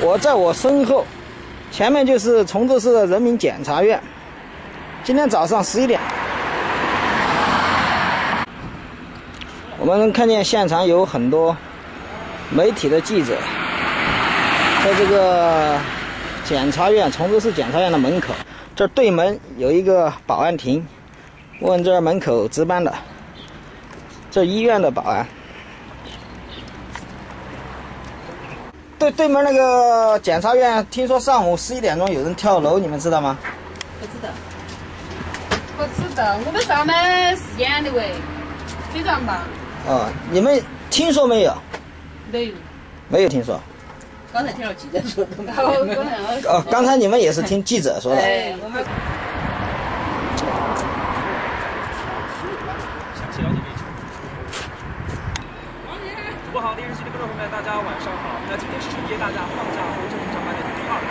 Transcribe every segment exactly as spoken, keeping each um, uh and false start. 我在我身后，前面就是崇州市的人民检察院。今天早上十一点，我们能看见现场有很多媒体的记者，在这个检察院，崇州市检察院的门口，这对门有一个保安亭，问这门口值班的，这医院的保安。 对，对面那个检察院，听说上午十一点钟有人跳楼，你们知道吗？不知道，不知道，我们上班时间的喂，非常忙。哦，你们听说没有？没有，没有听说。刚才听到记者说的。哦，刚才你们也是听记者说的。哎，我们。详细了解。 主播好，电视机的观众朋友们，大家晚上好。那今天是春节大假放假后正常上班的第二天，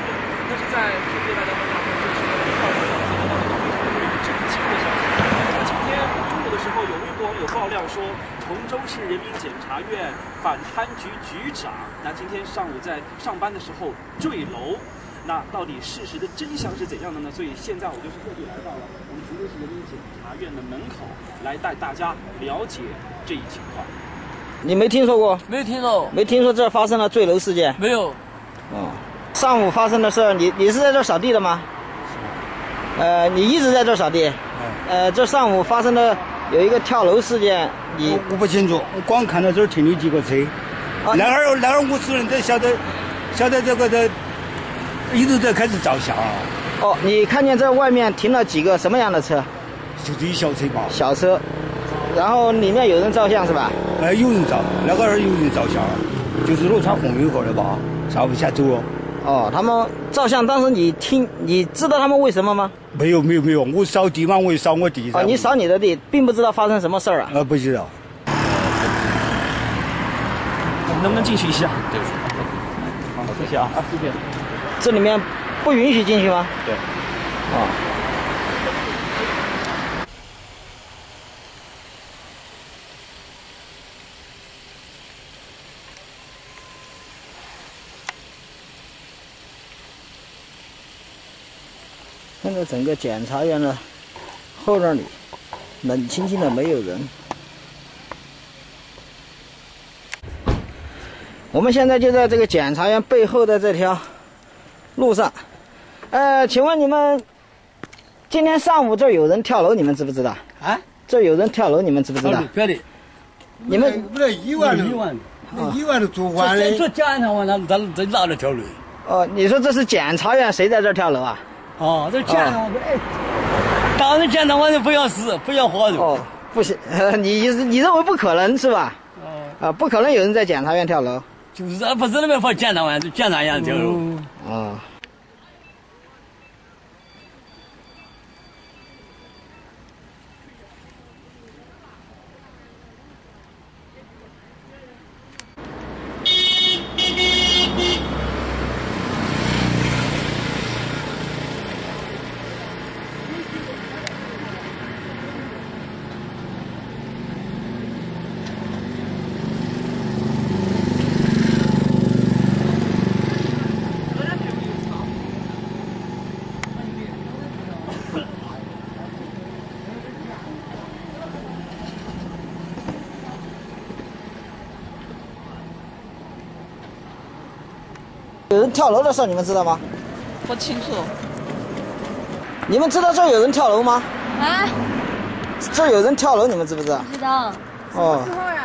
但是在春节大假放假后正式的第二天，我们得到了一个非常令人震惊的消息。那今天中午的时候，有微博网友爆料说，崇州市人民检察院反贪局局长，那今天上午在上班的时候坠楼。那到底事实的真相是怎样的呢？所以现在我就是特地来到了我们崇州市人民检察院的门口，来带大家了解这一情况。 你没听说过？没听说，没听说这儿发生了坠楼事件。没有。哦，上午发生的事儿，你你是在这儿扫地的吗？呃，你一直在这儿扫地。嗯、呃，这上午发生的有一个跳楼事件，你 我, 我不清楚，我光看到这儿停了几个车，啊、然后然后我是在晓得晓得这个这一直在开始照相。哦，你看见在外面停了几个什么样的车？就是一小车吧。小车。 然后里面有人照相是吧？哎，有人照，那个有人照相，就是我穿红衣服的吧，上往下走了。哦，他们照相，当时你听，你知道他们为什么吗？没有，没有，没有，我扫地嘛，我也扫我地。哦，你扫你的地，并不知道发生什么事儿啊？呃，不知道。我们能不能进去一下？对不起。好，谢谢啊，谢谢。这里面不允许进去吗？对。哦。 现在整个检察院的后院里冷清清的，没有人。我们现在就在这个检察院背后的这条路上。呃，请问你们今天上午这儿有人跳楼，你们知不知道？啊？这儿有人跳楼，你们知不知道？别的。你们不是一万的，一万的，一万的做完了。说检察院他他他拿着跳楼。哦，你说这是检察院谁在这儿跳楼啊？ 哦，这检察官，哎，当然检察官就不想死，不想活的。哦，不行，你你认为不可能是吧？哦，啊，不可能有人在检察院跳楼。就是啊，不是那边放检察官，就检察院跳楼。啊。有人跳楼的事儿，你们知道吗？不清楚。你们知道这儿有人跳楼吗？啊？这儿有人跳楼，你们知不知道？不知道。哦。什么时候啊？